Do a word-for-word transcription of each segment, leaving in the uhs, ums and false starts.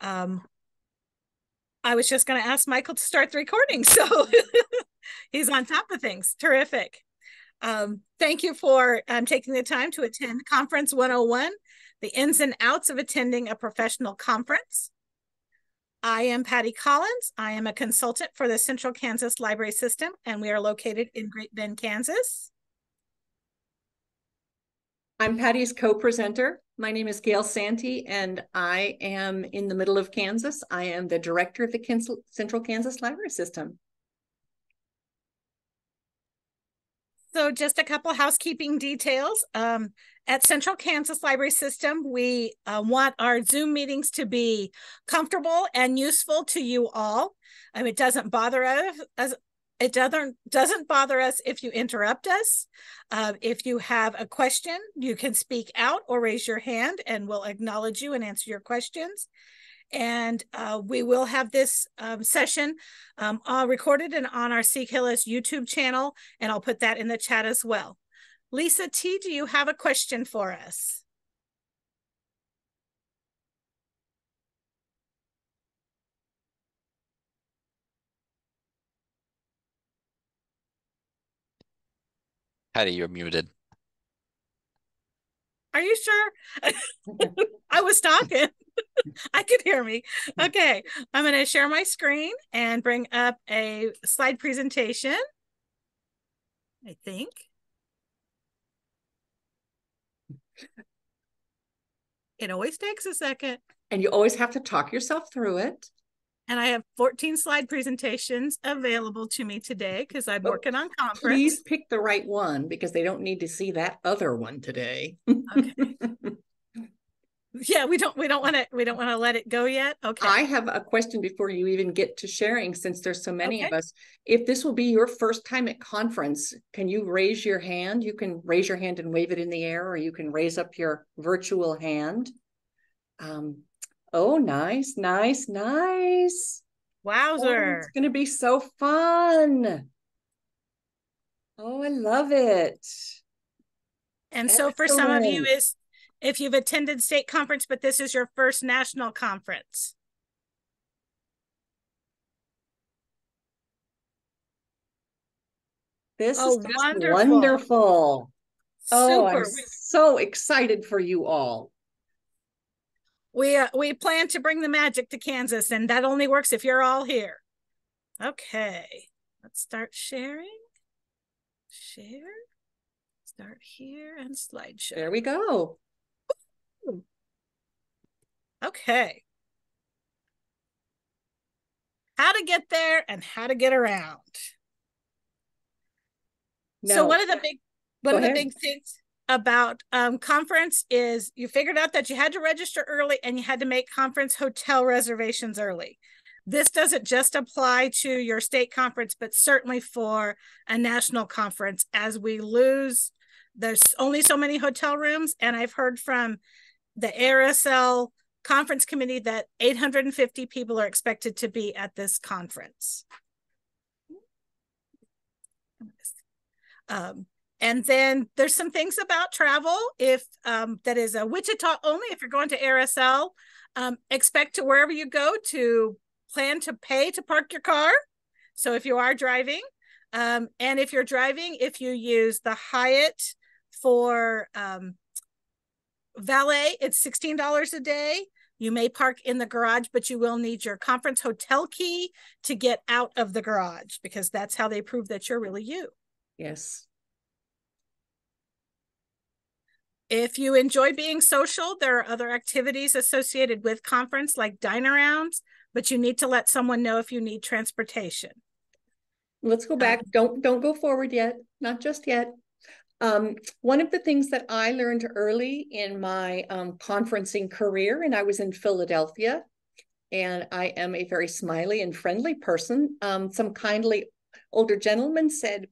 Um, I was just going to ask Michael to start the recording, so he's on top of things. Terrific. Um, thank you for um, taking the time to attend Conference one oh one, the ins and outs of attending a professional conference. I am Patty Collins. I am a consultant for the Central Kansas Library System, and we are located in Great Bend, Kansas. I'm Patty's co-presenter. My name is Gail Santy, and I am in the middle of Kansas. I am the director of the Central Kansas Library System. So just a couple of housekeeping details. Um, at Central Kansas Library System, we uh, want our Zoom meetings to be comfortable and useful to you all. Um, it doesn't bother us. It doesn't doesn't bother us if you interrupt us. Uh, if you have a question, you can speak out or raise your hand, and we'll acknowledge you and answer your questions. And uh, we will have this um, session um, all recorded and on our C K L S YouTube channel, and I'll put that in the chat as well. Lisa T, do you have a question for us? Patty, you're muted. Are you sure? I was talking. I could hear me. Okay, I'm going to share my screen and bring up a slide presentation, I think. It always takes a second. And you always have to talk yourself through it. And I have fourteen slide presentations available to me today because I'm oh, working on conference. Please pick the right one because they don't need to see that other one today. Okay. Yeah, we don't we don't want to we don't want to let it go yet. Okay. I have a question before you even get to sharing, since there's so many okay. of us. If this will be your first time at conference, can you raise your hand? You can raise your hand and wave it in the air, or you can raise up your virtual hand. Um, oh, nice, nice, nice. Wowzer. Oh, it's going to be so fun. Oh, I love it. And Excellent. So for some of you is if you've attended state conference, but this is your first national conference. This oh, is just wonderful. wonderful. Oh, I'm so excited for you all. We, uh, we plan to bring the magic to Kansas, and that only works if you're all here. Okay, let's start sharing. Share, start here, and slideshow. There we go. Okay. How to get there and how to get around. No. So one of the big one Go of ahead. the big things about um, conference is you figured out that you had to register early and you had to make conference hotel reservations early. This doesn't just apply to your state conference, but certainly for a national conference, as we lose, there's only so many hotel rooms. And I've heard from the A R S L conference committee that eight hundred fifty people are expected to be at this conference. Um, and then there's some things about travel. If um, that is a Wichita only, if you're going to A R S L, um, expect to wherever you go to plan to pay to park your car. So if you are driving, um, and if you're driving, if you use the Hyatt for um, valet, it's sixteen dollars a day. You may park in the garage, but you will need your conference hotel key to get out of the garage, because that's how they prove that you're really you. Yes. If you enjoy being social, there are other activities associated with conference like dine-arounds, but you need to let someone know if you need transportation. Let's go back. Um, don't don't go forward yet. Not just yet. Um, one of the things that I learned early in my um, conferencing career, and I was in Philadelphia, and I am a very smiley and friendly person. Um, some kindly older gentleman said,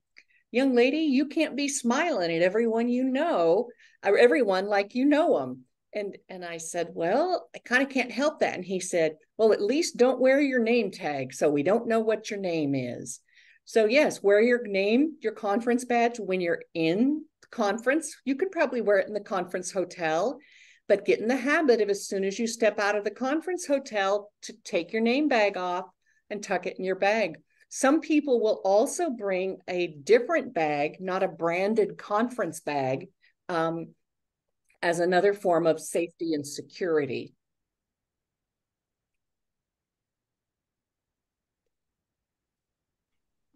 "Young lady, you can't be smiling at everyone you know, or everyone like you know them." And, and I said, "Well, I kind of can't help that." And he said, "Well, at least don't wear your name tag so we don't know what your name is." So yes, wear your name, your conference badge when you're in conference. You can probably wear it in the conference hotel. But get in the habit of, as soon as you step out of the conference hotel, to take your name bag off and tuck it in your bag. Some people will also bring a different bag, not a branded conference bag, um, as another form of safety and security.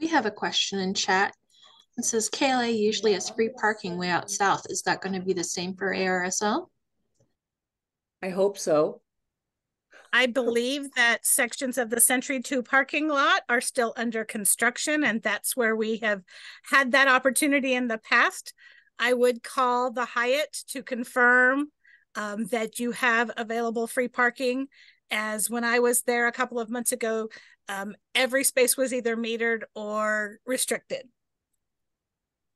We have a question in chat. It says, K L A usually has free parking way out south. Is that going to be the same for A R S L? I hope so. I believe that sections of the Century two parking lot are still under construction, and that's where we have had that opportunity in the past. I would call the Hyatt to confirm um, that you have available free parking, as when I was there a couple of months ago, um, every space was either metered or restricted.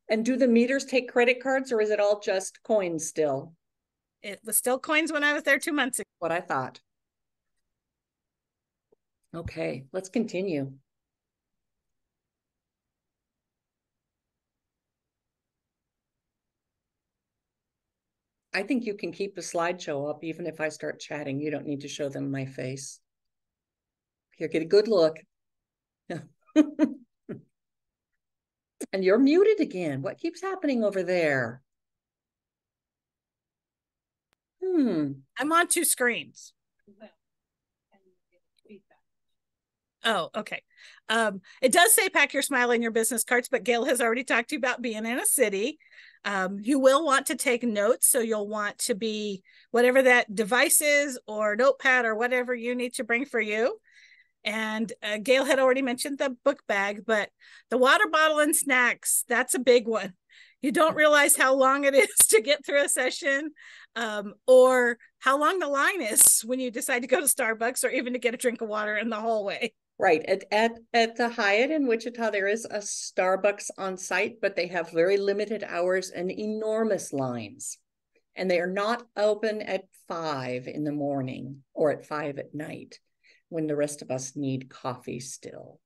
And do the meters take credit cards, or is it all just coins still? It was still coins when I was there two months ago. What I thought. Okay, let's continue. I think you can keep the slideshow up even if I start chatting. You don't need to show them my face. Here, get a good look. And you're muted again. What keeps happening over there? Hmm. I'm on two screens. Oh, okay. Um, it does say pack your smile in your business cards, but Gail has already talked to you about being in a city. Um, you will want to take notes. So you'll want to be, whatever that device is or notepad or whatever you need to bring for you. And uh, Gail had already mentioned the book bag, but the water bottle and snacks, that's a big one. You don't realize how long it is to get through a session, um, or how long the line is when you decide to go to Starbucks or even to get a drink of water in the hallway. Right. At, at, at the Hyatt in Wichita, there is a Starbucks on site, but they have very limited hours and enormous lines. And they are not open at five in the morning or at five at night, when the rest of us need coffee still.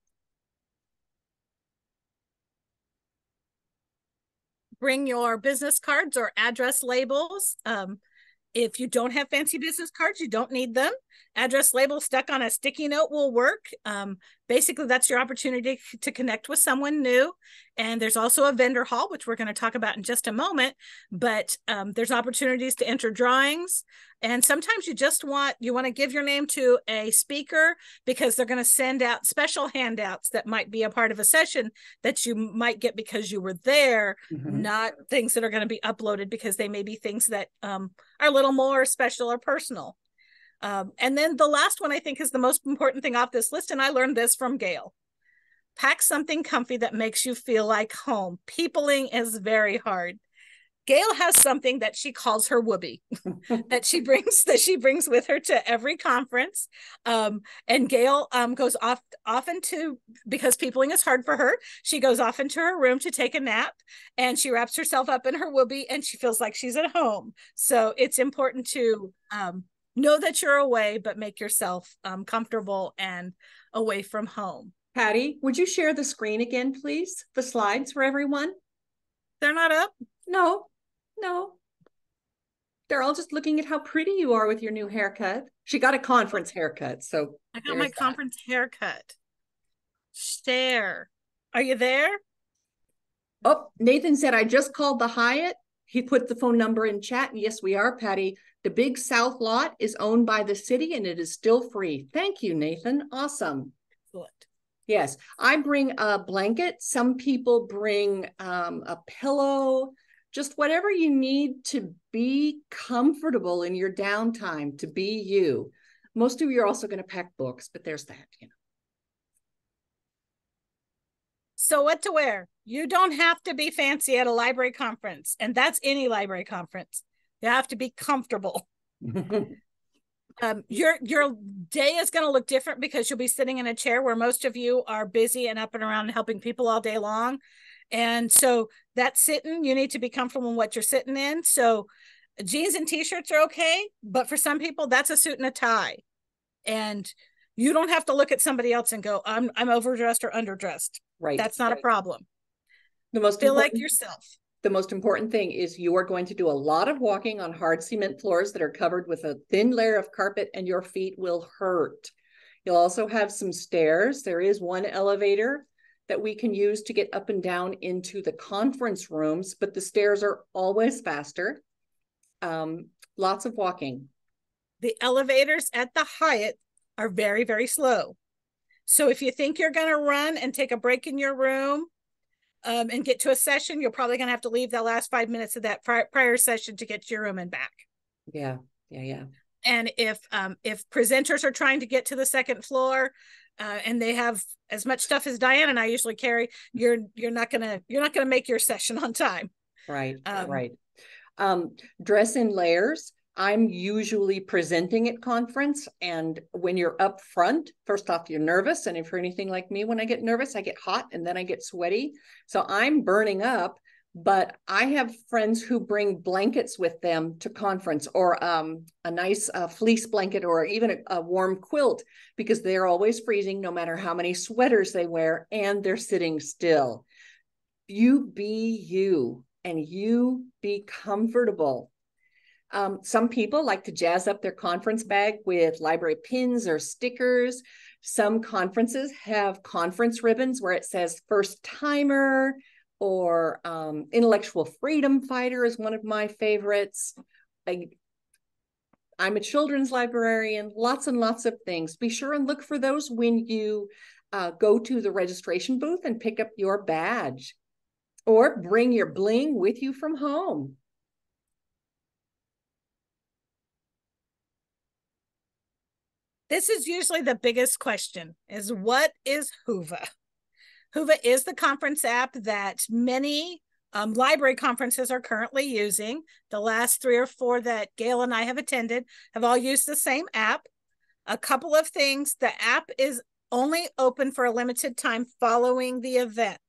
Bring your business cards or address labels. Um, if you don't have fancy business cards, you don't need them. Address labels stuck on a sticky note will work. Um, basically, that's your opportunity to connect with someone new. And there's also a vendor hall, which we're going to talk about in just a moment. But um, there's opportunities to enter drawings. And sometimes you just want, you want to give your name to a speaker, because they're going to send out special handouts that might be a part of a session that you might get because you were there, mm-hmm. not things that are going to be uploaded, because they may be things that um, are a little more special or personal. Um, and then the last one, I think, is the most important thing off this list. And I learned this from Gail. Pack something comfy that makes you feel like home. Peopling is very hard. Gail has something that she calls her whoobie that she brings that she brings with her to every conference. Um, and Gail um, goes off often to, because peopling is hard for her, she goes off into her room to take a nap, and she wraps herself up in her whoobie and she feels like she's at home. So it's important to um, know that you're away, but make yourself um, comfortable and away from home. Patty, would you share the screen again, please? The slides for everyone. They're not up? No. No, they're all just looking at how pretty you are with your new haircut. She got a conference haircut, so I got my that. conference haircut. Share. Are you there? Oh, Nathan said, I just called the Hyatt. He put the phone number in chat. And yes, we are, Patty. The Big South lot is owned by the city, and it is still free. Thank you, Nathan. Awesome. Good. Yes, I bring a blanket. Some people bring um, a pillow. Just whatever you need to be comfortable in your downtime, to be you. Most of you are also going to pack books, but there's that, you know. So what to wear? You don't have to be fancy at a library conference, and that's any library conference. You have to be comfortable. Um, your, your day is going to look different because you'll be sitting in a chair where most of you are busy and up and around and helping people all day long. And so that's sitting, you need to be comfortable in what you're sitting in. So jeans and t-shirts are okay, but for some people that's a suit and a tie. And you don't have to look at somebody else and go, I'm I'm overdressed or underdressed. Right. That's not right. a problem. The most Feel like yourself. The most important thing is you are going to do a lot of walking on hard cement floors that are covered with a thin layer of carpet, and your feet will hurt. You'll also have some stairs. There is one elevator that we can use to get up and down into the conference rooms, but the stairs are always faster. Um, lots of walking. The elevators at the Hyatt are very, very slow. So if you think you're going to run and take a break in your room um, and get to a session, you're probably going to have to leave the last five minutes of that prior, prior session to get to your room and back. Yeah, yeah, yeah. And if um, if presenters are trying to get to the second floor, uh, and they have as much stuff as Diane and I usually carry, you're you're not gonna you're not gonna make your session on time. Right, um, right. Um, dress in layers. I'm usually presenting at conference, and when you're up front, first off, you're nervous. And if you're anything like me, when I get nervous, I get hot and then I get sweaty. So I'm burning up, but I have friends who bring blankets with them to conference, or um, a nice uh, fleece blanket, or even a, a warm quilt, because they're always freezing no matter how many sweaters they wear, and they're sitting still. You be you, and you be comfortable. Um, some people like to jazz up their conference bag with library pins or stickers. Some conferences have conference ribbons where it says first timer, or um, intellectual freedom fighter is one of my favorites. I, I'm a children's librarian, lots and lots of things. Be sure and look for those when you uh, go to the registration booth and pick up your badge, or bring your bling with you from home. This is usually the biggest question, is what is Whova? Whova is the conference app that many um, library conferences are currently using. The last three or four that Gail and I have attended have all used the same app. A couple of things. The app is only open for a limited time following the event.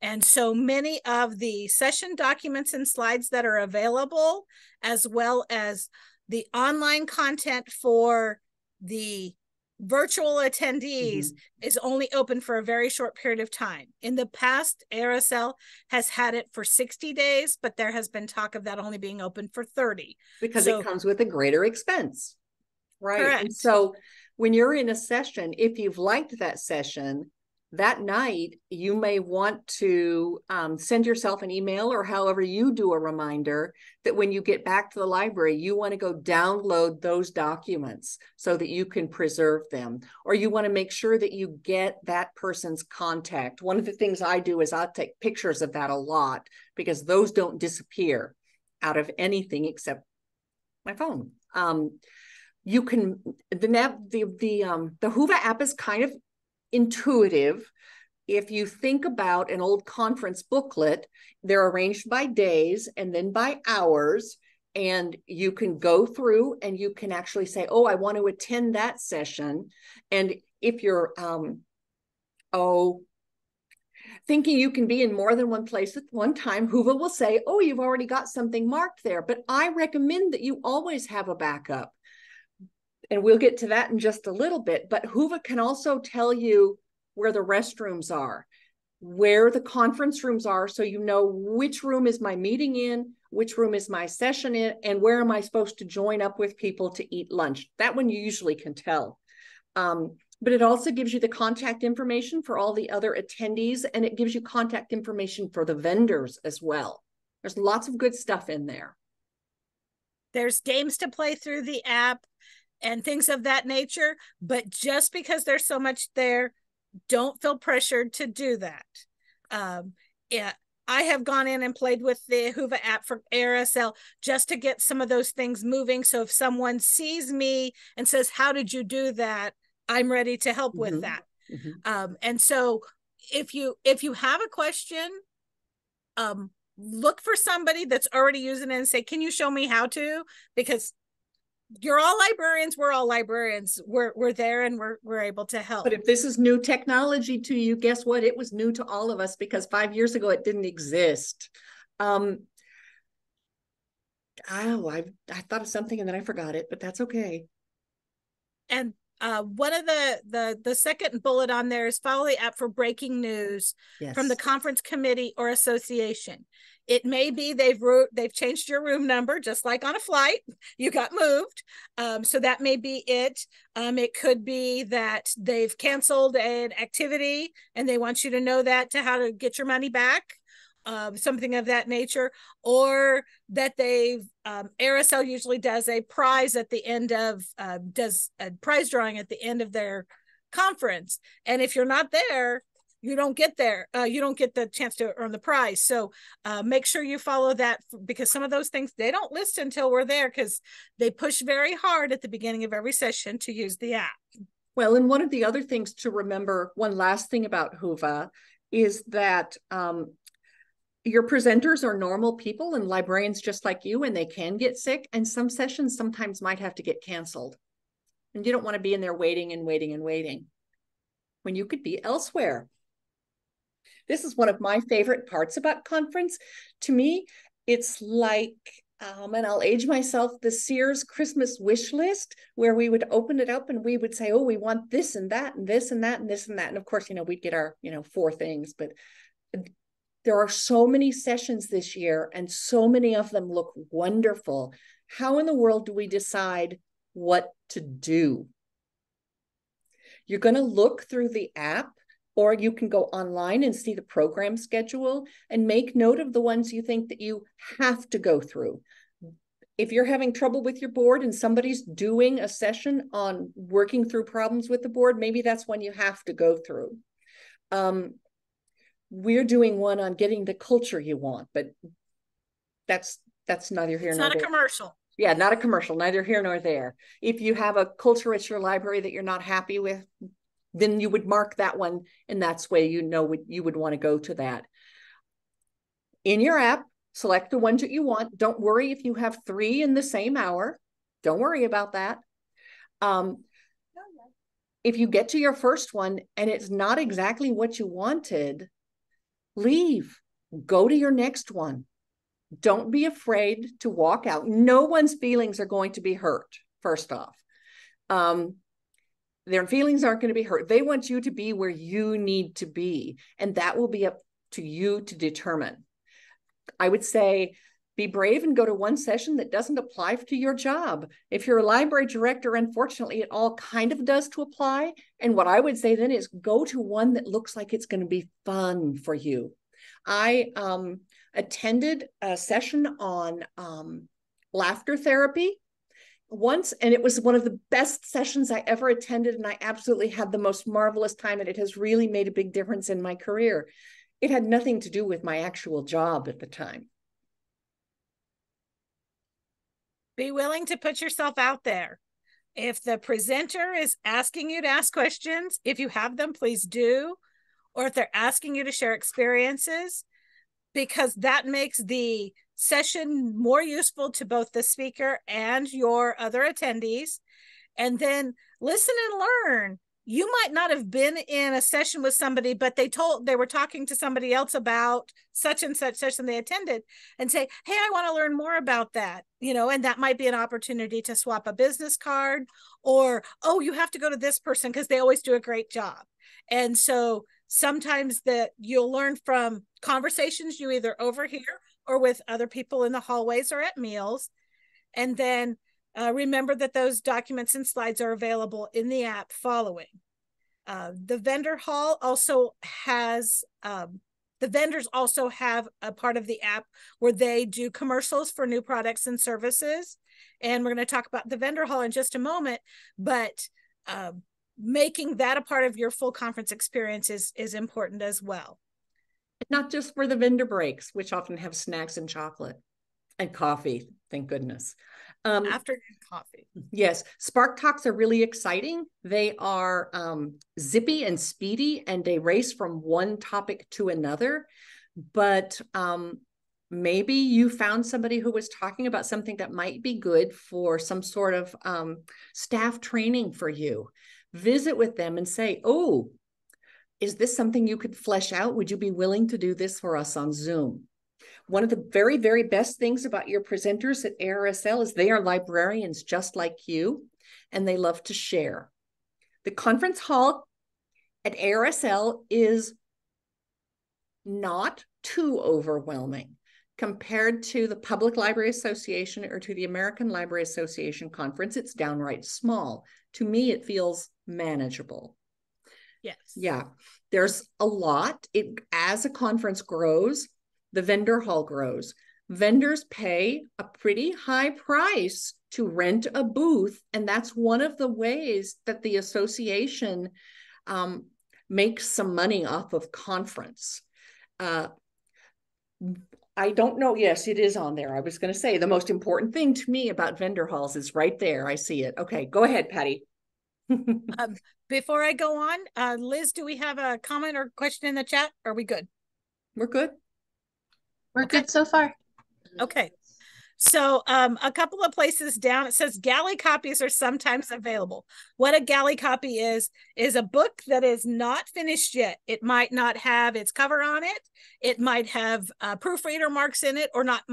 And so many of the session documents and slides that are available, as well as the online content for the virtual attendees, mm-hmm. is only open for a very short period of time. In the past, A R S L has had it for sixty days, but there has been talk of that only being open for thirty. Because so, it comes with a greater expense. Right. Correct. And so when you're in a session, if you've liked that session, that night you may want to um, send yourself an email, or however you do a reminder, that when you get back to the library, you want to go download those documents so that you can preserve them, or you want to make sure that you get that person's contact. One of the things I do is I'll take pictures of that a lot, because those don't disappear out of anything except my phone. Um, you can the map the the um, the Whova app is kind of intuitive. If you think about an old conference booklet, they're arranged by days and then by hours, and you can go through and you can actually say, oh, I want to attend that session. And if you're um oh thinking you can be in more than one place at one time, Whova will say, oh, you've already got something marked there. But I recommend that you always have a backup. And we'll get to that in just a little bit. But Whova can also tell you where the restrooms are, where the conference rooms are, so you know which room is my meeting in, which room is my session in, and where am I supposed to join up with people to eat lunch. That one you usually can tell. Um, but it also gives you the contact information for all the other attendees, and it gives you contact information for the vendors as well. There's lots of good stuff in there. There's games to play through the app and things of that nature, but just because there's so much there, don't feel pressured to do that. Um, yeah, I have gone in and played with the Whova app for A R S L just to get some of those things moving. So if someone sees me and says, how did you do that? I'm ready to help mm-hmm. with that. Mm-hmm. Um, and so if you, if you have a question, um, look for somebody that's already using it and say, can you show me how to? Because you're all librarians. We're all librarians. We're we're there, and we're we're able to help. But if this is new technology to you, guess what? It was new to all of us, because five years ago it didn't exist. Um, oh, I I thought of something and then I forgot it, but that's okay. And Uh, one of the, the, the second bullet on there is follow the app for breaking news yes. from the conference committee or association. It may be they've they've changed your room number, just like on a flight, you got moved. Um, so that may be it. Um, it could be that they've canceled an activity and they want you to know that to how to get your money back, um, something of that nature, or that they've, um, A R S L usually does a prize at the end of, uh, does a prize drawing at the end of their conference. And if you're not there, you don't get there. Uh, you don't get the chance to earn the prize. So uh, make sure you follow that, because some of those things, they don't list until we're there, because they push very hard at the beginning of every session to use the app. Well, and one of the other things to remember, one last thing about Whova, is that um, your presenters are normal people and librarians just like you, and they can get sick. And some sessions sometimes might have to get canceled. And you don't want to be in there waiting and waiting and waiting when you could be elsewhere. This is one of my favorite parts about conference. To me, it's like, um, and I'll age myself, the Sears Christmas wish list, where we would open it up and we would say, oh, we want this and that and this and that and this and that. And of course, you know, we'd get our, you know, four things, but there are so many sessions this year and so many of them look wonderful. How in the world do we decide what to do? You're going to look through the app, or you can go online and see the program schedule and make note of the ones you think that you have to go through. If you're having trouble with your board and somebody's doing a session on working through problems with the board, maybe that's one you have to go through. Um, we're doing one on getting the culture you want, but that's that's neither here nor there. It's not a commercial. Yeah, not a commercial, neither here nor there. If you have a culture at your library that you're not happy with, then you would mark that one, and that's where you know you would want to go to that. In your app, select the ones that you want. Don't worry if you have three in the same hour. Don't worry about that. Um, if you get to your first one and it's not exactly what you wanted, leave. Go to your next one. Don't be afraid to walk out. No one's feelings are going to be hurt, first off. Um, Their feelings aren't going to be hurt. They want you to be where you need to be, and that will be up to you to determine. I would say be brave and go to one session that doesn't apply to your job. If you're a library director, unfortunately, it all kind of does to apply. And what I would say then is go to one that looks like it's going to be fun for you. I um, attended a session on um, laughter therapy once, and it was one of the best sessions I ever attended, and I absolutely had the most marvelous time, and it has really made a big difference in my career. It had nothing to do with my actual job at the time. Be willing to put yourself out there. If the presenter is asking you to ask questions, if you have them, please do, or if they're asking you to share experiences, because that makes the session more useful to both the speaker and your other attendees. And then listen and learn. You might not have been in a session with somebody, but they told they were talking to somebody else about such and such session they attended, and say, hey, I want to learn more about that, you know, and that might be an opportunity to swap a business card, or, oh, you have to go to this person because they always do a great job. And so sometimes that you'll learn from conversations you either overhear or with other people in the hallways or at meals. And then uh, remember that those documents and slides are available in the app following. Uh, the vendor hall also has, um, the vendors also have a part of the app where they do commercials for new products and services. And we're going to talk about the vendor hall in just a moment, but uh, making that a part of your full conference experience is, is important as well. Not just for the vendor breaks, which often have snacks and chocolate and coffee, thank goodness. Um, Afternoon coffee. Yes, Spark Talks are really exciting. They are um, zippy and speedy, and they race from one topic to another. But um, maybe you found somebody who was talking about something that might be good for some sort of um, staff training for you. Visit with them and say, oh, is this something you could flesh out? Would you be willing to do this for us on Zoom? One of the very, very best things about your presenters at A R S L is they are librarians just like you, and they love to share. The conference hall at A R S L is not too overwhelming compared to the Public Library Association or to the American Library Association conference. It's downright small. To me, it feels manageable. Yes. Yeah. There's a lot. It, as a conference grows, the vendor hall grows. Vendors pay a pretty high price to rent a booth. And that's one of the ways that the association um, makes some money off of conference. Uh, I don't know. Yes, it is on there. I was going to say the most important thing to me about vendor halls is right there. I see it. Okay, go ahead, Patty. um, before I go on, uh, Liz, do we have a comment or question in the chat? Are we good? We're good. We're okay. Good so far. Okay. So um, a couple of places down, it says galley copies are sometimes available. What a galley copy is, is a book that is not finished yet. It might not have its cover on it. It might have uh, proofreader marks in it or not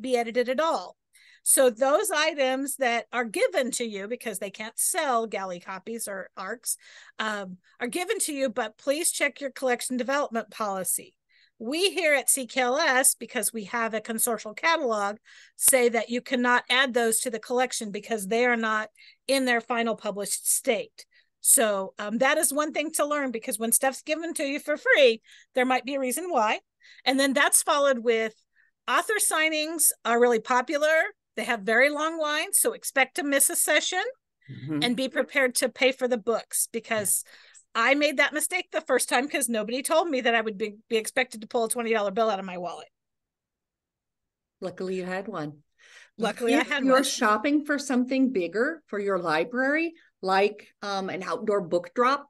be edited at all. So those items that are given to you, because they can't sell galley copies or A R Cs, um, are given to you, but please check your collection development policy. We here at C K L S, because we have a consortial catalog, say that you cannot add those to the collection because they are not in their final published state. So um, that is one thing to learn, because when stuff's given to you for free, there might be a reason why. And then that's followed with author signings are really popular. They have very long lines, so expect to miss a session mm-hmm. and be prepared to pay for the books, because I made that mistake the first time because nobody told me that I would be, be expected to pull a twenty dollar bill out of my wallet. Luckily you had one. Luckily if I had you're one. You're shopping for something bigger for your library, like um, an outdoor book drop,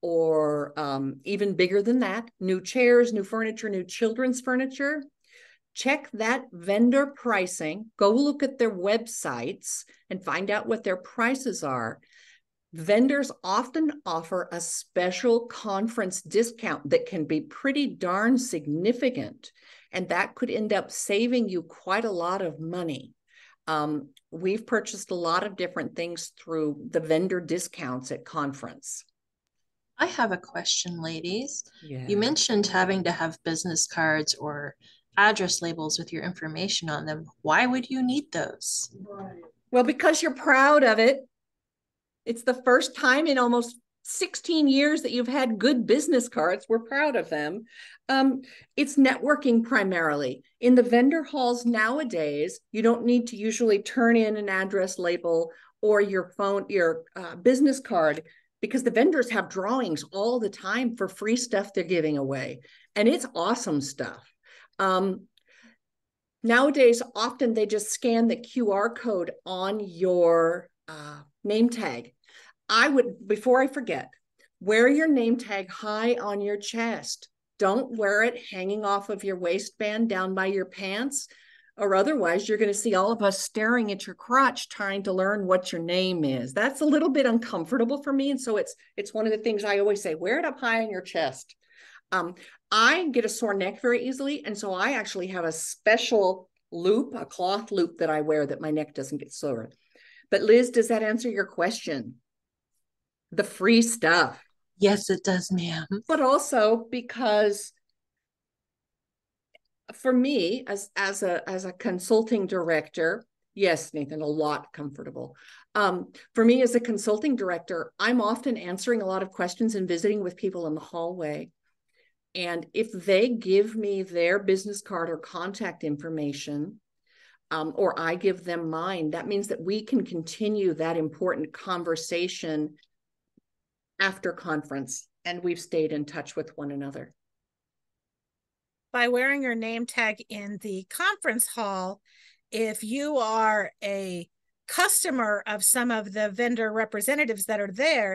or um, even bigger than that, new chairs, new furniture, new children's furniture, check that vendor pricing. Go look at their websites and find out what their prices are. Vendors often offer a special conference discount that can be pretty darn significant, and that could end up saving you quite a lot of money. Um, we've purchased a lot of different things through the vendor discounts at conference. I have a question, ladies. Yeah. You mentioned having to have business cards or address labels with your information on them. Why would you need those? Well, because you're proud of it. It's the first time in almost sixteen years that you've had good business cards. We're proud of them. Um, it's networking primarily. In the vendor halls nowadays, you don't need to usually turn in an address label or your phone, your uh, business card, because the vendors have drawings all the time for free stuff they're giving away. And it's awesome stuff. Um, nowadays, often they just scan the Q R code on your Uh, name tag. I would, before I forget, wear your name tag high on your chest. Don't wear it hanging off of your waistband down by your pants, or otherwise you're going to see all of us staring at your crotch trying to learn what your name is. That's a little bit uncomfortable for me, and so it's it's one of the things I always say, wear it up high on your chest. Um, I get a sore neck very easily, and so I actually have a special loop, a cloth loop that I wear that my neck doesn't get sore. But Liz, does that answer your question? The free stuff. Yes, it does, ma'am. But also because for me, as, as, a, as a consulting director, yes, Nathan, a lot comfortable. Um, for me as a consulting director, I'm often answering a lot of questions and visiting with people in the hallway. And if they give me their business card or contact information, Um, or I give them mine, that means that we can continue that important conversation after conference, and we've stayed in touch with one another. By wearing your name tag in the conference hall, if you are a customer of some of the vendor representatives that are there,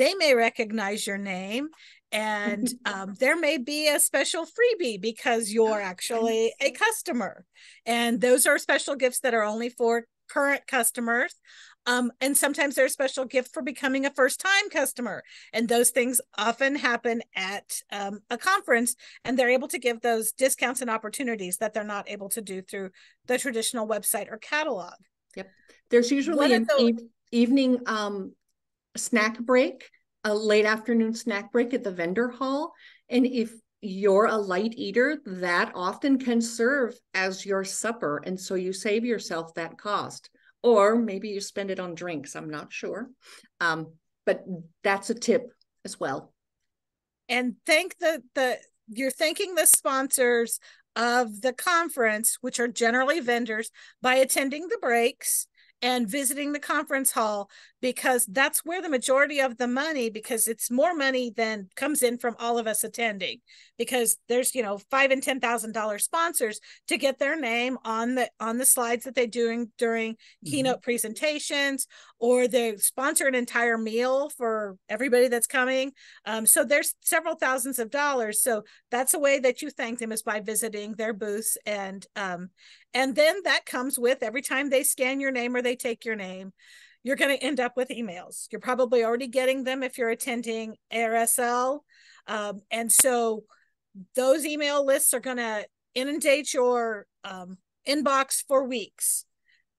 they may recognize your name, and um, there may be a special freebie because you're actually a customer, and those are special gifts that are only for current customers, um, and sometimes there's a special gift for becoming a first-time customer, and those things often happen at um, a conference, and they're able to give those discounts and opportunities that they're not able to do through the traditional website or catalog. Yep. There's usually an e evening um, snack break a late afternoon snack break at the vendor hall. And if you're a light eater, that often can serve as your supper. And so you save yourself that cost, or maybe you spend it on drinks. I'm not sure. Um, but that's a tip as well. And thank the, the, you're thanking the sponsors of the conference, which are generally vendors, by attending the breaks and visiting the conference hall, because that's where the majority of the money, because it's more money than comes in from all of us attending, because there's, you know, five and ten thousand dollar sponsors to get their name on the on the slides that they doing during mm-hmm. keynote presentations, or they sponsor an entire meal for everybody that's coming. Um, so there's several thousands of dollars. So that's a way that you thank them, is by visiting their booths. And um, and then that comes with every time they scan your name or they take your name, you're going to end up with emails. You're probably already getting them if you're attending A R S L. Um, and so those email lists are going to inundate your um, inbox for weeks.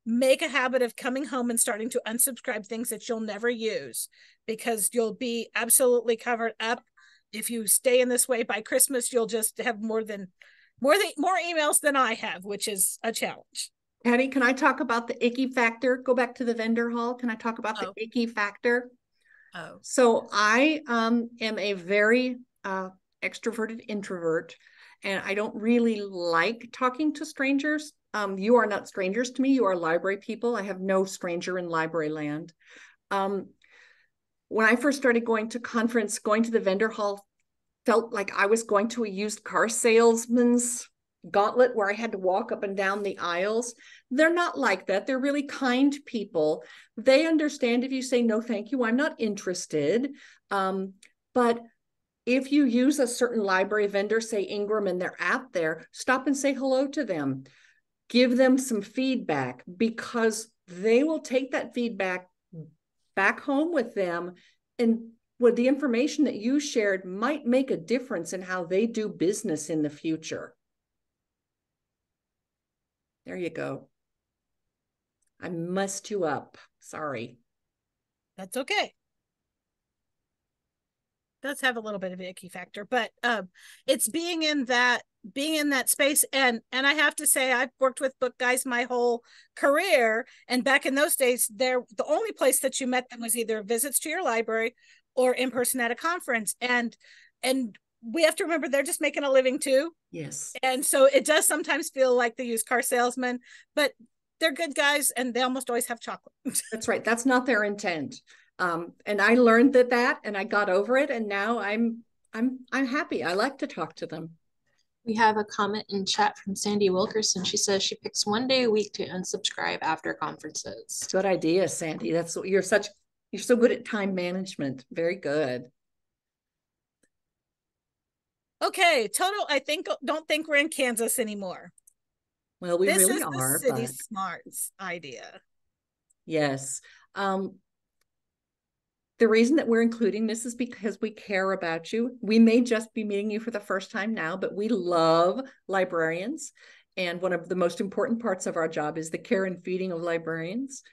Make a habit of coming home and starting to unsubscribe things that you'll never use, because you'll be absolutely covered up. If you stay in this way, by Christmas, you'll just have more than, more than, more emails than I have, which is a challenge. Patty, can I talk about the icky factor? Go back to the vendor hall. Can I talk about oh. the icky factor? Oh. So I um, am a very uh, extroverted introvert, and I don't really like talking to strangers. Um, you are not strangers to me. You are library people. I have no stranger in library land. Um, when I first started going to conference, going to the vendor hall felt like I was going to a used car salesman's gauntlet where I had to walk up and down the aisles. They're not like that. They're really kind people. They understand if you say, no, thank you, I'm not interested. Um, but if you use a certain library vendor, say Ingram, and they're out there, stop and say hello to them. Give them some feedback, because they will take that feedback back home with them, and with the information that you shared might make a difference in how they do business in the future. There you go. I messed you up. Sorry. That's okay. Does have a little bit of an icky factor, but um, it's being in that being in that space. And and I have to say, I've worked with book guys my whole career. And back in those days, there the only place that you met them was either visits to your library or in person at a conference. And and we have to remember they're just making a living too. Yes. And so it does sometimes feel like the used car salesman, but they're good guys and they almost always have chocolate. That's right. That's not their intent. Um, and I learned that, that, and I got over it. And now I'm, I'm, I'm happy. I like to talk to them. We have a comment in chat from Sandy Wilkerson. She says she picks one day a week to unsubscribe after conferences. Good idea, Sandy. That's what you're such, you're so good at time management. Very good. Okay. Total. I think, don't think we're in Kansas anymore. Well, we this really are. This is the City but... Smarts idea. Yes. Um, The reason that we're including this is because we care about you. We may just be meeting you for the first time now, but we love librarians. And one of the most important parts of our job is the care and feeding of librarians.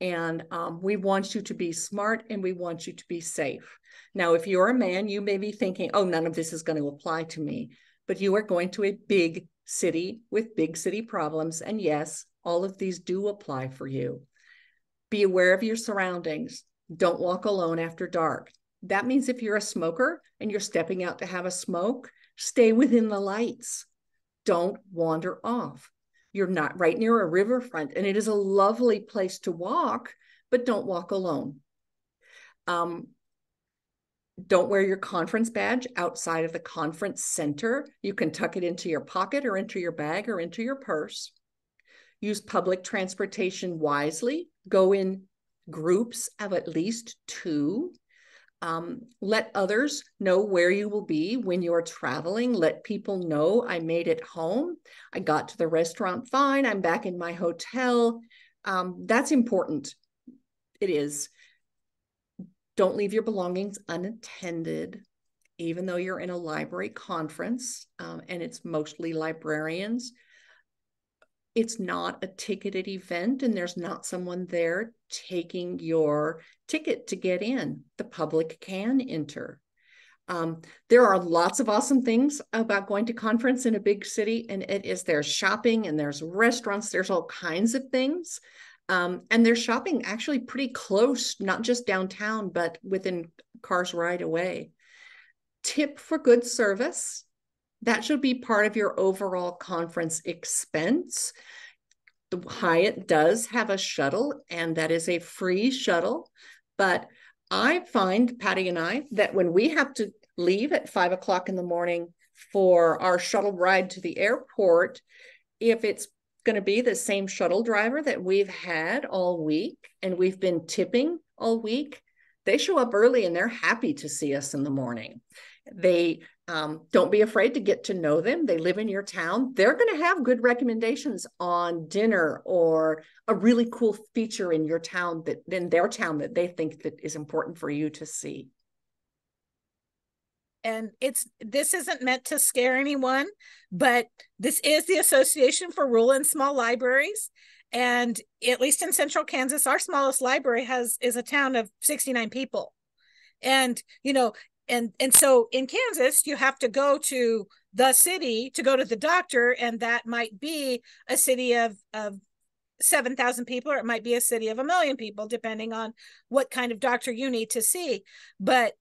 And um, we want you to be smart, and we want you to be safe. Now, if you're a man, you may be thinking, oh, none of this is going to apply to me. But you are going to a big city with big city problems. And yes, all of these do apply for you. Be aware of your surroundings. Don't walk alone after dark. That means if you're a smoker and you're stepping out to have a smoke, stay within the lights. Don't wander off. You're not right near a riverfront, and it is a lovely place to walk, but don't walk alone. Um, don't wear your conference badge outside of the conference center. You can tuck it into your pocket or into your bag or into your purse. Use public transportation wisely. Go in groups of at least two. Um, let others know where you will be when you're traveling. Let people know, I made it home. I got to the restaurant fine. I'm back in my hotel. Um, that's important. It is. Don't leave your belongings unattended, even though you're in a library conference, um, and it's mostly librarians. it's not a ticketed event and there's not someone there taking your ticket to get in. The public can enter. Um, there are lots of awesome things about going to conference in a big city, and it is there's shopping and there's restaurants, there's all kinds of things. Um, and there's shopping actually pretty close, not just downtown, but within cars right away. Tip for good service. That should be part of your overall conference expense. The Hyatt does have a shuttle, and that is a free shuttle. But I find, Patty and I, that when we have to leave at five o'clock in the morning for our shuttle ride to the airport, if it's going to be the same shuttle driver that we've had all week and we've been tipping all week, they show up early and they're happy to see us in the morning. They um, don't be afraid to get to know them. They live in your town. They're going to have good recommendations on dinner or a really cool feature in your town that in their town that they think that is important for you to see. And it's this isn't meant to scare anyone, but this is the Association for Rural and Small Libraries. And at least in Central Kansas, our smallest library has is a town of sixty-nine people. And, you know, and and so in Kansas, you have to go to the city to go to the doctor. And that might be a city of, of seven thousand people, or it might be a city of a million people, depending on what kind of doctor you need to see. But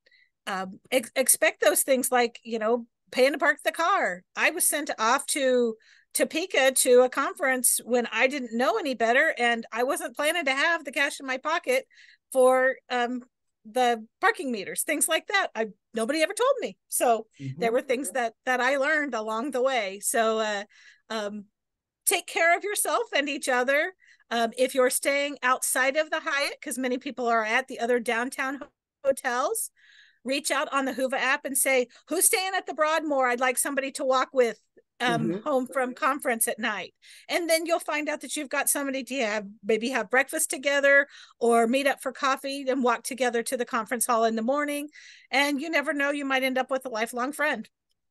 um, ex expect those things like, you know, paying to park the car. I was sent off to Topeka to a conference when I didn't know any better, and I wasn't planning to have the cash in my pocket for um, the parking meters, things like that. I nobody ever told me, so mm-hmm. there were things that that I learned along the way. So uh, um, take care of yourself and each other. Um, if you're staying outside of the Hyatt, because many people are at the other downtown ho hotels, reach out on the Whova app and say, "Who's staying at the Broadmoor? I'd like somebody to walk with." Um, mm-hmm. home from conference at night. And then you'll find out that you've got somebody to have maybe have breakfast together or meet up for coffee and walk together to the conference hall in the morning. And you never know, you might end up with a lifelong friend.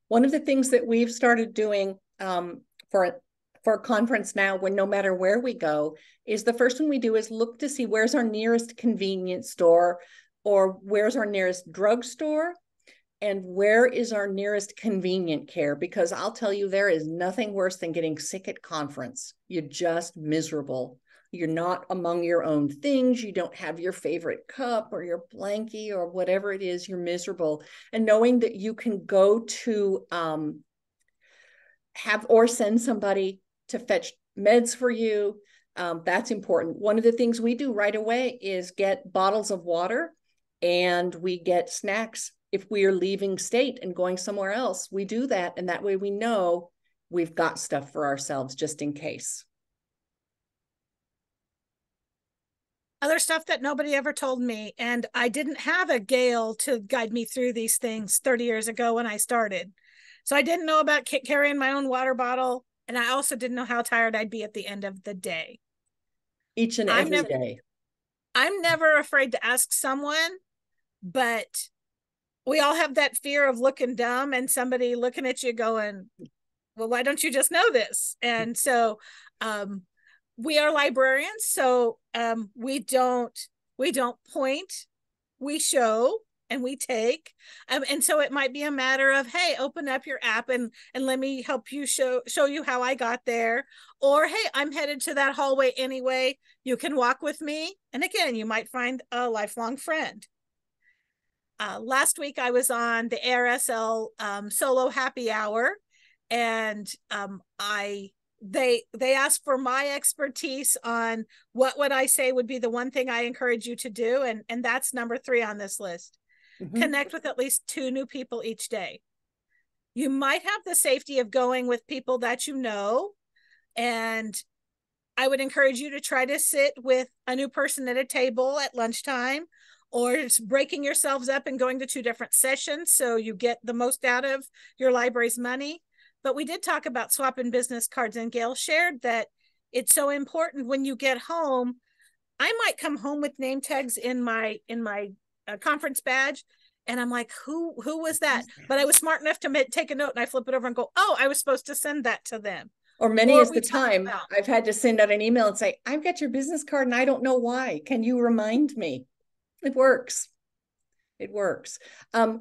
One of the things that we've started doing um, for for conference now, when no matter where we go, is the first thing we do is look to see where's our nearest convenience store or where's our nearest drugstore. And where is our nearest convenient care? Because I'll tell you, there is nothing worse than getting sick at conference. You're just miserable. You're not among your own things. You don't have your favorite cup or your blankie or whatever it is. You're miserable. And knowing that you can go to um, have or send somebody to fetch meds for you, um, that's important. One of the things we do right away is get bottles of water and we get snacks. If we are leaving state and going somewhere else, we do that. And that way we know we've got stuff for ourselves just in case. Other stuff that nobody ever told me. And I didn't have a Gail to guide me through these things thirty years ago when I started. So I didn't know about carrying my own water bottle. And I also didn't know how tired I'd be at the end of the day. Each and every I'm never, day. I'm never afraid to ask someone, but we all have that fear of looking dumb and somebody looking at you going, well, why don't you just know this? And so um, we are librarians. So um, we don't, we don't point, we show and we take. Um, and so it might be a matter of, hey, open up your app and, and let me help you show, show you how I got there. Or, hey, I'm headed to that hallway anyway. You can walk with me. And again, you might find a lifelong friend. Uh, last week, I was on the A R S L um, solo happy hour, and um, I they they asked for my expertise on what would I say would be the one thing I encourage you to do, and and that's number three on this list. Mm-hmm. Connect with at least two new people each day. You might have the safety of going with people that you know, and I would encourage you to try to sit with a new person at a table at lunchtime, or it's breaking yourselves up and going to two different sessions so you get the most out of your library's money. But we did talk about swapping business cards, and Gail shared that it's so important when you get home. I might come home with name tags in my in my uh, conference badge, and I'm like, who who was that? But I was smart enough to make, take a note, and I flip it over and go, oh, I was supposed to send that to them. Or many is the time I've had to send out an email and say, I've got your business card and I don't know why. Can you remind me? It works. It works. Um,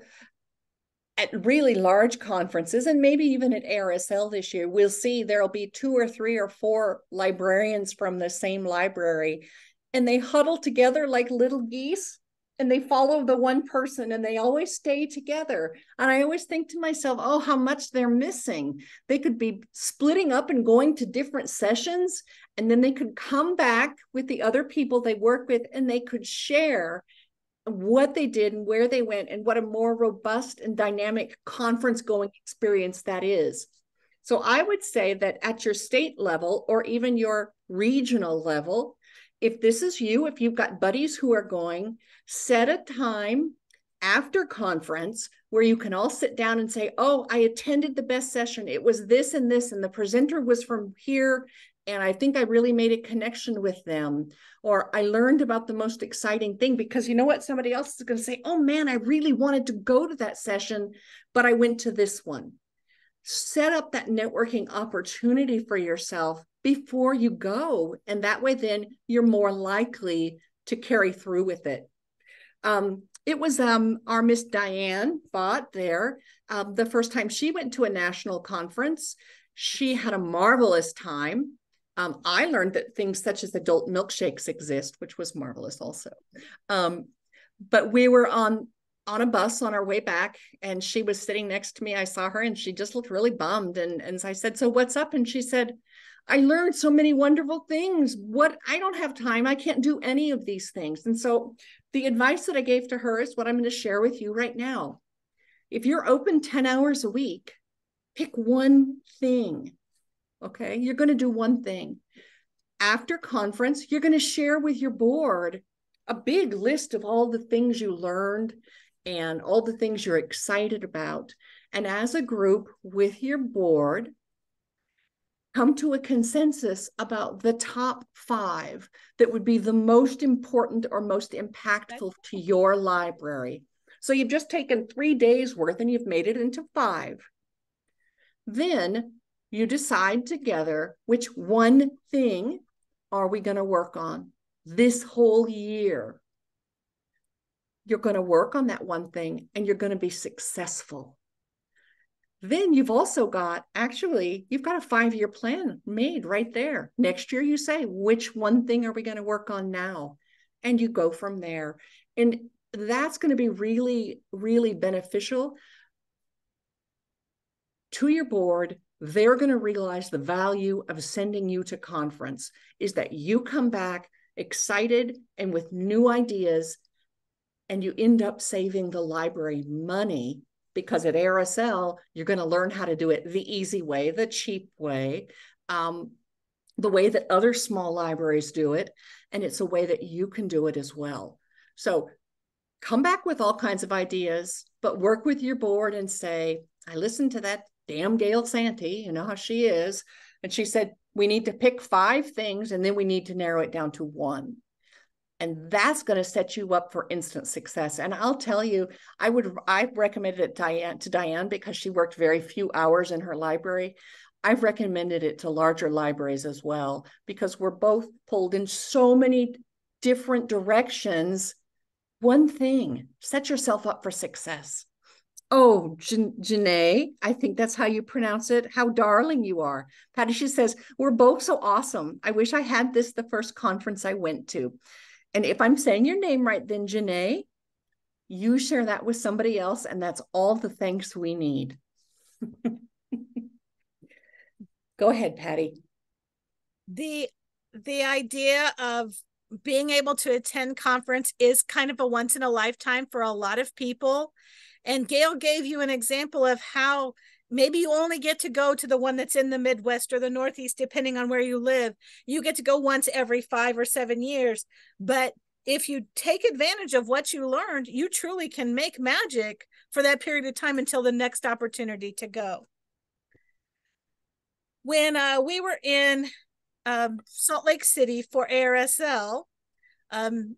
at really large conferences, and maybe even at A R S L this year, we'll see there'll be two or three or four librarians from the same library, and they huddle together like little geese, and they follow the one person, and they always stay together. And I always think to myself, oh, how much they're missing. They could be splitting up and going to different sessions, and then they could come back with the other people they work with, and they could share what they did and where they went, and what a more robust and dynamic conference going experience that is. So I would say that at your state level, or even your regional level, if this is you, if you've got buddies who are going, set a time after conference where you can all sit down and say, oh, I attended the best session. It was this and this, and the presenter was from here, and I think I really made a connection with them. Or I learned about the most exciting thing, because you know what? Somebody else is going to say, oh man, I really wanted to go to that session, but I went to this one. Set up that networking opportunity for yourself before you go. And that way, then you're more likely to carry through with it. Um, it was um, our Miss Diane Bott there. Um, the first time she went to a national conference, she had a marvelous time. Um, I learned that things such as adult milkshakes exist, which was marvelous also. Um, but we were on on a bus on our way back, and she was sitting next to me. I saw her, and she just looked really bummed. And, and I said, so what's up? And she said, I learned so many wonderful things. What? I don't have time. I can't do any of these things. And so the advice that I gave to her is what I'm going to share with you right now. If you're open ten hours a week, pick one thing. Okay? You're going to do one thing. After conference, you're going to share with your board a big list of all the things you learned and all the things you're excited about. And as a group with your board, come to a consensus about the top five that would be the most important or most impactful to your library. So you've just taken three days worth and you've made it into five. Then you decide together which one thing are we going to work on this whole year. You're going to work on that one thing and you're going to be successful. Then you've also got, actually, you've got a five-year plan made right there. Next year, you say, which one thing are we going to work on now? And you go from there. And that's going to be really, really beneficial to your board. They're going to realize the value of sending you to conference is that you come back excited and with new ideas, and you end up saving the library money. Because at A R S L, you're going to learn how to do it the easy way, the cheap way, um, the way that other small libraries do it. And it's a way that you can do it as well. So come back with all kinds of ideas, but work with your board and say, I listened to that damn Gail Santy, you know how she is. And she said, we need to pick five things and then we need to narrow it down to one. And that's going to set you up for instant success. And I'll tell you, I would, I've recommended it Diane, to Diane because she worked very few hours in her library. I've recommended it to larger libraries as well, because we're both pulled in so many different directions. One thing, set yourself up for success. Oh, Janae, I think that's how you pronounce it. How darling you are. Patty, she says, we're both so awesome. I wish I had this the first conference I went to. And if I'm saying your name right, then Janae, you share that with somebody else, and that's all the thanks we need. Go ahead, Patty. The, the idea of being able to attend conference is kind of a once in a lifetime for a lot of people. And Gail gave you an example of how maybe you only get to go to the one that's in the Midwest or the Northeast, depending on where you live. You get to go once every five or seven years. But if you take advantage of what you learned, you truly can make magic for that period of time until the next opportunity to go. When uh, we were in um, Salt Lake City for A R S L, um,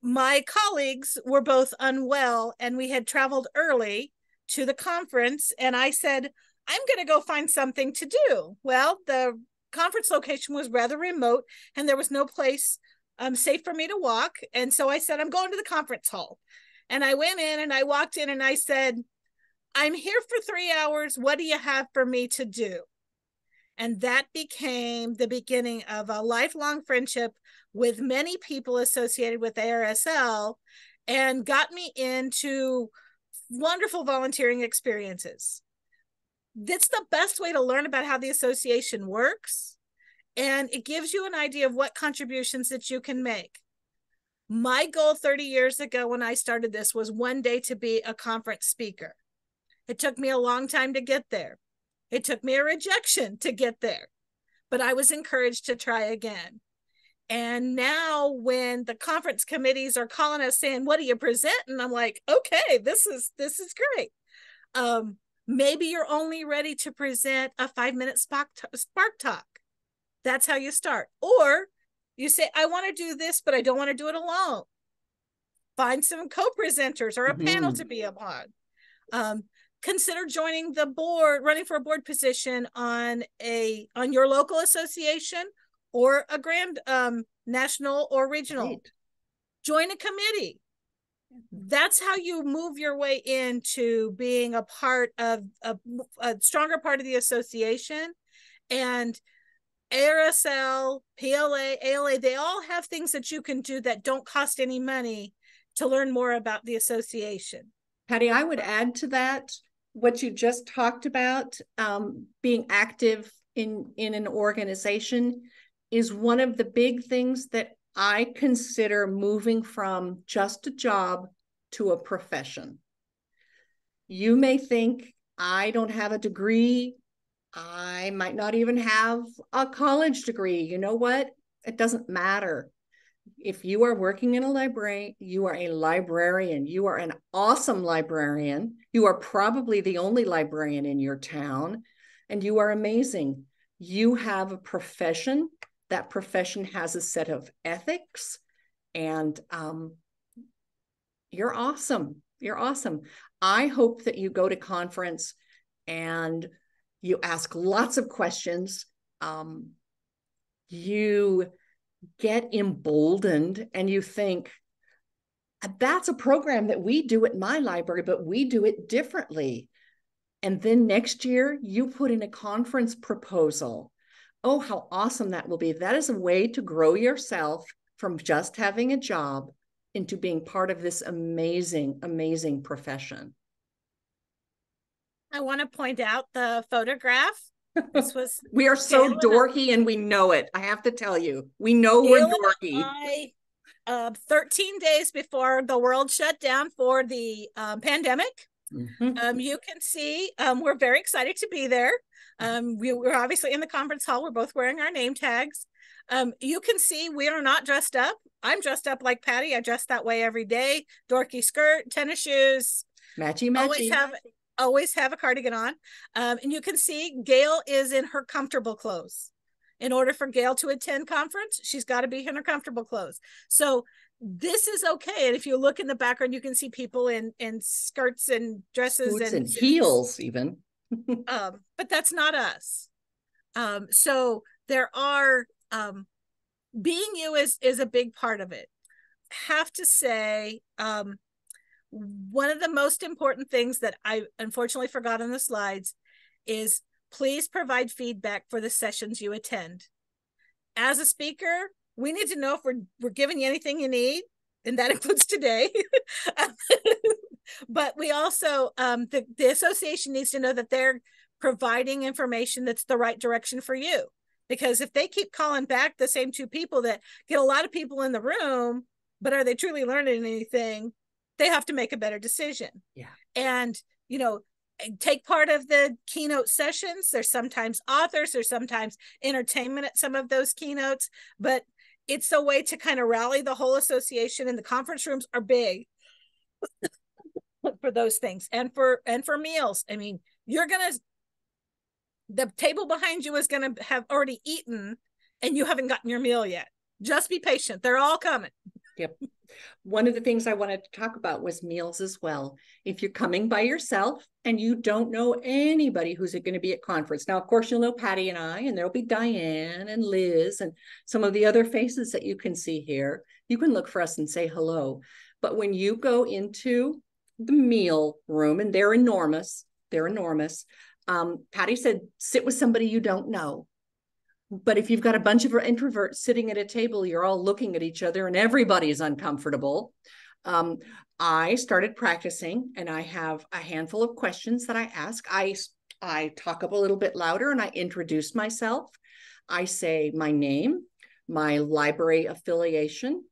my colleagues were both unwell and we had traveled early to the conference, and I said, I'm going to go find something to do. Well, the conference location was rather remote and there was no place um, safe for me to walk. And so I said, I'm going to the conference hall. And I went in and I walked in and I said, I'm here for three hours. What do you have for me to do? And that became the beginning of a lifelong friendship with many people associated with A R S L and got me into wonderful volunteering experiences. That's the best way to learn about how the association works. And it gives you an idea of what contributions that you can make. My goal thirty years ago when I started this was one day to be a conference speaker. It took me a long time to get there. It took me a rejection to get there, but I was encouraged to try again. And now when the conference committees are calling us saying, what do you present? And I'm like, okay, this is, this is great. Um, Maybe you're only ready to present a five-minute spark talk. That's how you start. Or you say, I want to do this, but I don't want to do it alone. Find some co-presenters or a mm-hmm. panel to be upon. Um, consider joining the board, running for a board position on a on your local association or a grand um, national or regional. Right. Join a committee. That's how you move your way into being a part of a, a stronger part of the association. And A R S L, P L A, A L A, they all have things that you can do that don't cost any money to learn more about the association. Patty, I would add to that what you just talked about, um, being active in, in an organization is one of the big things that I consider moving from just a job to a profession. You may think, I don't have a degree. I might not even have a college degree. You know what? It doesn't matter. If you are working in a library, you are a librarian. You are an awesome librarian. You are probably the only librarian in your town, and you are amazing. You have a profession. That profession has a set of ethics, and um, you're awesome. You're awesome. I hope that you go to conference and you ask lots of questions. Um, you get emboldened and you think, that's a program that we do at my library, but we do it differently. And then next year you put in a conference proposal. Oh, how awesome that will be. That is a way to grow yourself from just having a job into being part of this amazing, amazing profession. I want to point out the photograph. This was we are so dorky and we know it. I have to tell you, we know we're dorky. I, uh, thirteen days before the world shut down for the um, pandemic. Mm-hmm. Um, you can see um, we're very excited to be there. Um, we were obviously in the conference hall. We're both wearing our name tags. Um, you can see we are not dressed up. I'm dressed up like Patty. I dress that way every day. Dorky skirt, tennis shoes. Matchy, matchy. Always have, always have a cardigan on. Um, and you can see Gail is in her comfortable clothes. In order for Gail to attend conference, she's got to be in her comfortable clothes. So this is okay. And if you look in the background, you can see people in, in skirts and dresses and, and heels even. um, but that's not us. Um, so there are, um, being you is, is a big part of it. Have to say, um, one of the most important things that I unfortunately forgot on the slides is please provide feedback for the sessions you attend. As a speaker, we need to know if we're, we're giving you anything you need, and that includes today. But we also, um, the, the association needs to know that they're providing information that's the right direction for you. Because if they keep calling back the same two people that get a lot of people in the room, but are they truly learning anything, they have to make a better decision. Yeah. And, you know, take part of the keynote sessions. There's sometimes authors, there's sometimes entertainment at some of those keynotes, but it's a way to kind of rally the whole association, and the conference rooms are big for those things. And for, and for meals, I mean, you're going to, the table behind you is going to have already eaten and you haven't gotten your meal yet. Just be patient. They're all coming. Yep. One of the things I wanted to talk about was meals as well. If you're coming by yourself and you don't know anybody who's going to be at conference. Now, of course, you'll know Patty and I, and there'll be Diane and Liz and some of the other faces that you can see here. You can look for us and say hello. But when you go into the meal room, and they're enormous, they're enormous. Um, Patty said, sit with somebody you don't know. But if you've got a bunch of introverts sitting at a table, you're all looking at each other and everybody's uncomfortable. Um, I started practicing, and I have a handful of questions that I ask. I, I talk up a little bit louder and I introduce myself. I say my name, my library affiliation,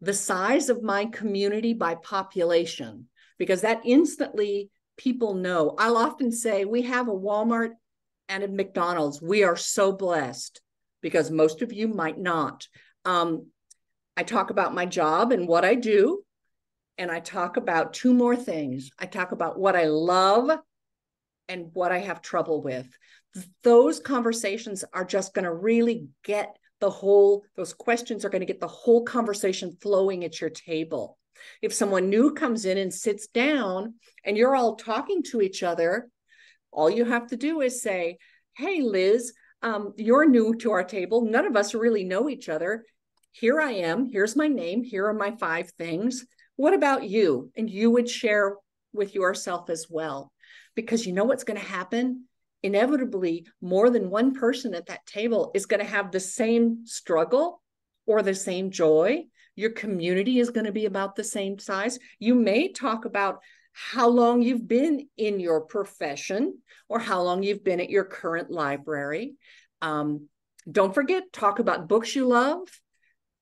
the size of my community by population, because that instantly people know. I'll often say we have a Walmart and at McDonald's. We are so blessed, because most of you might not. Um, I talk about my job and what I do. And I talk about two more things. I talk about what I love and what I have trouble with. Those conversations are just going to really get the whole, those questions are going to get the whole conversation flowing at your table. If someone new comes in and sits down and you're all talking to each other, all you have to do is say, hey, Liz, um, you're new to our table. None of us really know each other. Here I am. Here's my name. Here are my five things. What about you? And you would share with yourself as well, because you know what's going to happen? Inevitably, more than one person at that table is going to have the same struggle or the same joy. Your community is going to be about the same size. You may talk about how long you've been in your profession or how long you've been at your current library. Um, don't forget, talk about books you love.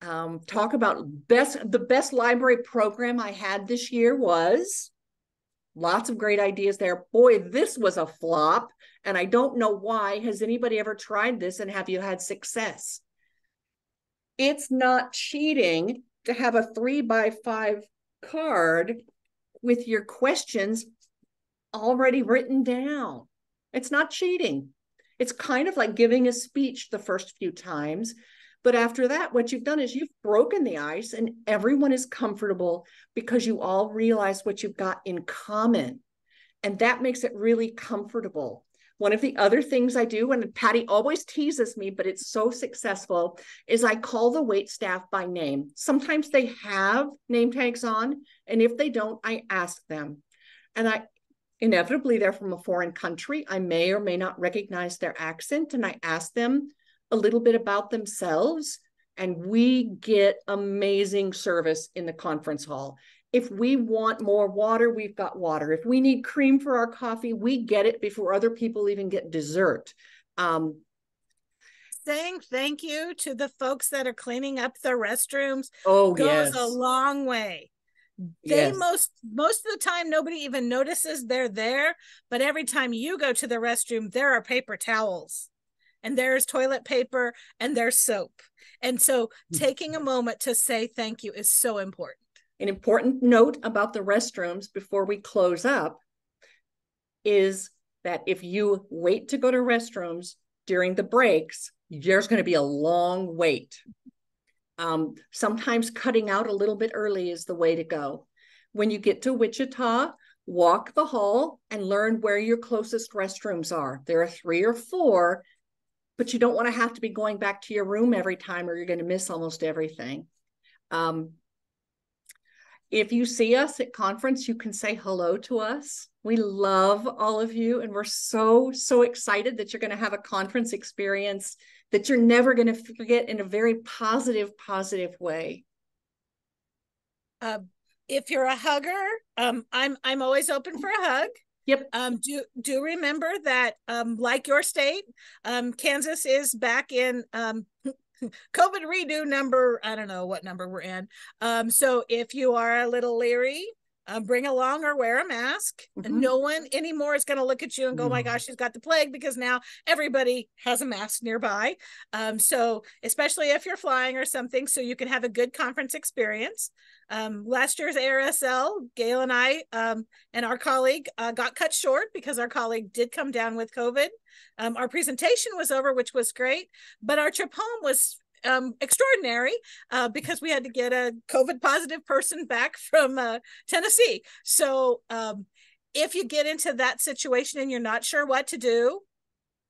Um, talk about best, the best library program I had this year was, lots of great ideas there. Boy, this was a flop, and I don't know why. Has anybody ever tried this, and have you had success? It's not cheating to have a three by five card with your questions already written down. It's not cheating. It's kind of like giving a speech the first few times. But after that, what you've done is you've broken the ice and everyone is comfortable because you all realize what you've got in common. And that makes it really comfortable. One of the other things I do, and Patty always teases me, but it's so successful, is I call the wait staff by name. Sometimes they have name tags on, and if they don't, I ask them. And I inevitably, they're from a foreign country. I may or may not recognize their accent, and I ask them a little bit about themselves, and we get amazing service in the conference hall. If we want more water, we've got water. If we need cream for our coffee, we get it before other people even get dessert. Um, Saying thank you to the folks that are cleaning up the restrooms oh, goes yes. a long way. They yes. most most of the time, nobody even notices they're there, but every time you go to the restroom, there are paper towels. And there's toilet paper and there's soap. And so taking a moment to say thank you is so important. An important note about the restrooms before we close up is that if you wait to go to restrooms during the breaks, there's going to be a long wait. Um, sometimes cutting out a little bit early is the way to go. When you get to Wichita, walk the hall and learn where your closest restrooms are. There are three or four, but you don't want to have to be going back to your room every time, or you're going to miss almost everything. Um, if you see us at conference, you can say hello to us. We love all of you, and we're so, so excited that you're going to have a conference experience that you're never going to forget in a very positive, positive way. Uh, if you're a hugger, um, I'm, I'm always open for a hug. Yep. Um, do do remember that, um, like your state, um, Kansas is back in um, COVID redo number. I don't know what number we're in. Um, so if you are a little leery, um, bring along or wear a mask. Mm-hmm. No one anymore is going to look at you and go, mm-hmm. "My gosh, she's got the plague," because now everybody has a mask nearby. Um, so especially if you're flying or something, so you can have a good conference experience. Um, last year's A R S L, Gail and I um, and our colleague uh, got cut short because our colleague did come down with COVID. Um, our presentation was over, which was great, but our trip home was um, extraordinary uh, because we had to get a COVID positive person back from uh, Tennessee. So um, if you get into that situation and you're not sure what to do,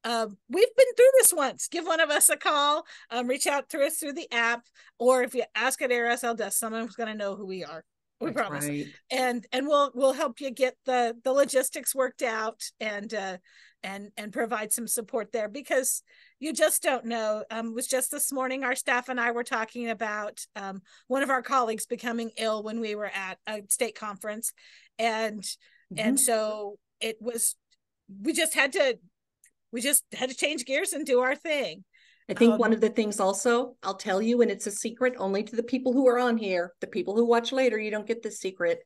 Uh, we've been through this once. Give one of us a call, um, reach out to us through the app, or if you ask at A R S L desk, someone's going to know who we are. We That's promise. Right. And and we'll we'll help you get the the logistics worked out and uh, and and provide some support there, because you just don't know. Um, it was just this morning our staff and I were talking about um, one of our colleagues becoming ill when we were at a state conference, and mm-hmm. and so it was we just had to. We just had to change gears and do our thing. I think um, one of the things also, I'll tell you, and it's a secret only to the people who are on here, the people who watch later, you don't get the secret,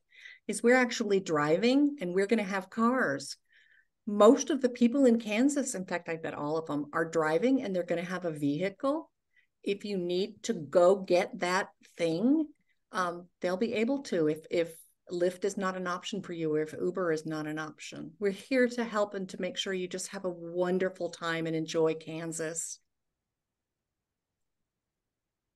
is we're actually driving and we're going to have cars. Most of the people in Kansas, in fact, I bet all of them, are driving and they're going to have a vehicle. If you need to go get that thing, um, they'll be able to. If, if Lyft is not an option for you, or if Uber is not an option, we're here to help and to make sure you just have a wonderful time and enjoy Kansas.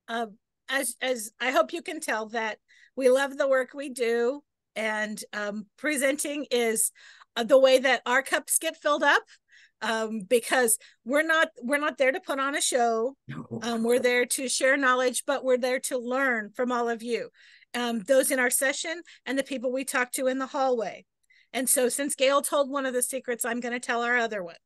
Uh, as as I hope you can tell, that we love the work we do, and um, presenting is uh, the way that our cups get filled up, um, because we're not we're not there to put on a show. No. Um, we're there to share knowledge, but we're there to learn from all of you. Um, those in our session and the people we talked to in the hallway. And so since Gail told one of the secrets, I'm going to tell our other one.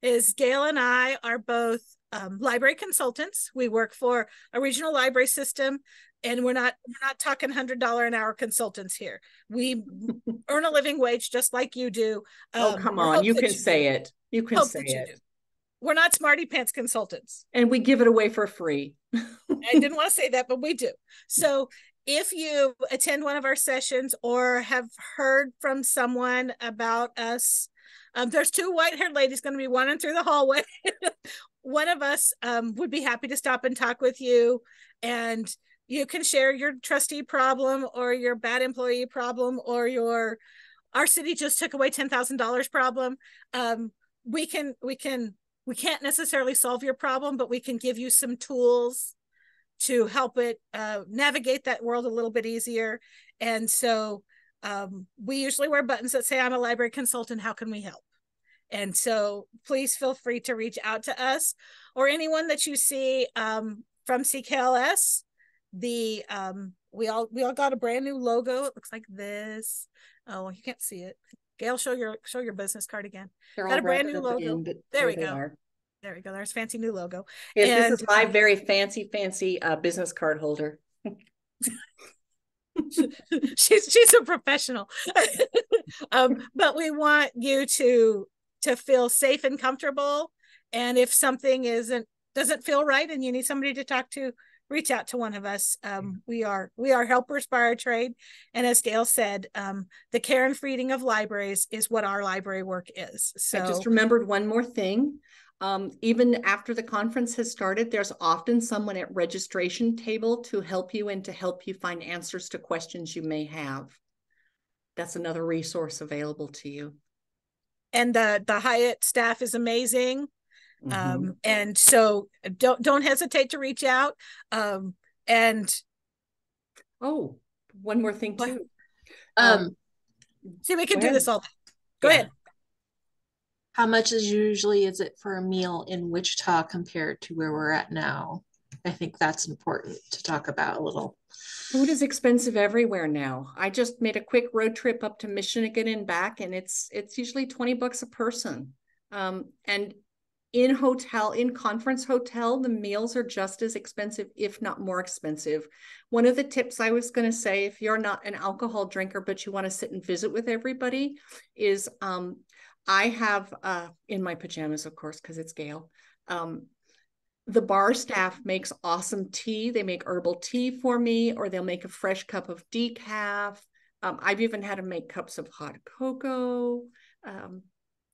Is Gail and I are both um, library consultants. We work for a regional library system, and we're not we're not talking one hundred dollars an hour consultants here. We earn a living wage just like you do. Um, oh, come on. You can say it. You can say it. We're not smarty pants consultants. And we give it away for free. I didn't want to say that, but we do. So if you attend one of our sessions or have heard from someone about us, um, there's two white-haired ladies going to be wandering through the hallway. One of us um, would be happy to stop and talk with you, and you can share your trustee problem or your bad employee problem or your our city just took away ten thousand dollars problem. Um, we can we can we can't necessarily solve your problem, but we can give you some tools to help it uh, navigate that world a little bit easier. And so um, we usually wear buttons that say, I'm a library consultant, how can we help? And so please feel free to reach out to us or anyone that you see um, from C K L S. The, um, we all we all got a brand new logo. It looks like this. Oh, you can't see it. Gail, show your show your business card again. They're got a brand new logo. End, there we go. Are. There we go. There's fancy new logo. Yes, and this is my very fancy, fancy uh, business card holder. she's she's a professional. um, but we want you to to feel safe and comfortable. And if something isn't doesn't feel right and you need somebody to talk to, reach out to one of us. Um, we are we are helpers by our trade. And as Gail said, um, the care and feeding of libraries is what our library work is. So I just remembered one more thing. Um, even after the conference has started, there's often someone at registration table to help you and to help you find answers to questions you may have. That's another resource available to you. And the, the Hyatt staff is amazing. Mm-hmm. Um, and so don't, don't hesitate to reach out. Um, and. Oh, one more thing too. Um, um, see, we can do ahead. this all. Go yeah. ahead. How much is usually is it for a meal in Wichita compared to where we're at now? I think that's important to talk about a little. Food is expensive everywhere now. I just made a quick road trip up to Michigan and back, and it's it's usually twenty bucks a person. Um, and in hotel, in conference hotel, the meals are just as expensive, if not more expensive. One of the tips I was going to say, if you're not an alcohol drinker, but you want to sit and visit with everybody, is um, I have, uh, in my pajamas, of course, because it's Gail, um, the bar staff makes awesome tea. They make herbal tea for me, or they'll make a fresh cup of decaf. Um, I've even had to make cups of hot cocoa. Um,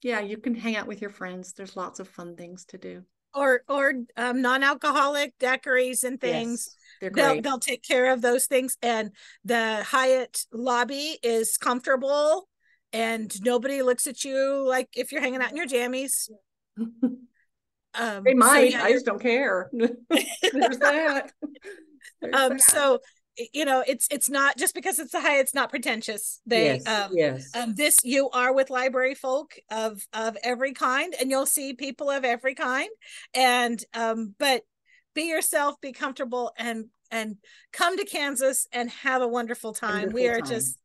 yeah, you can hang out with your friends. There's lots of fun things to do. Or or um, non-alcoholic daiquiris and things. Yes, they're great. They'll, they'll take care of those things. And the Hyatt lobby is comfortable. And nobody looks at you like if you're hanging out in your jammies. Um, they might. So, yeah, I just don't care. There's that. There's um, that. So, you know, it's it's not just because it's the Hyatt, it's not pretentious. They yes, um, yes. Um, this you are with library folk of of every kind, and you'll see people of every kind. And um, but be yourself, be comfortable, and and come to Kansas and have a wonderful time. Wonderful we are time. just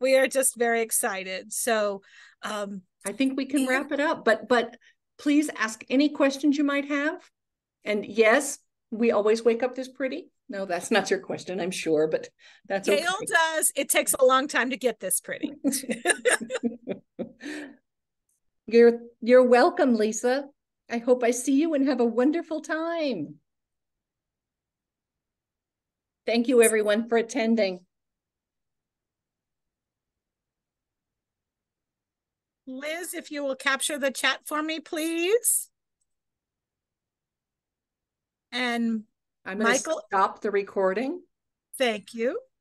we are just very excited. So um, I think we can wrap it up. But but. Please ask any questions you might have. And yes, we always wake up this pretty. No, that's not your question, I'm sure, but that's Gail okay. does. It takes a long time to get this pretty. You're, you're welcome, Lisa. I hope I see you and have a wonderful time. Thank you, everyone, for attending. Liz, if you will capture the chat for me, please. And I'm going Michael, to stop the recording. Thank you.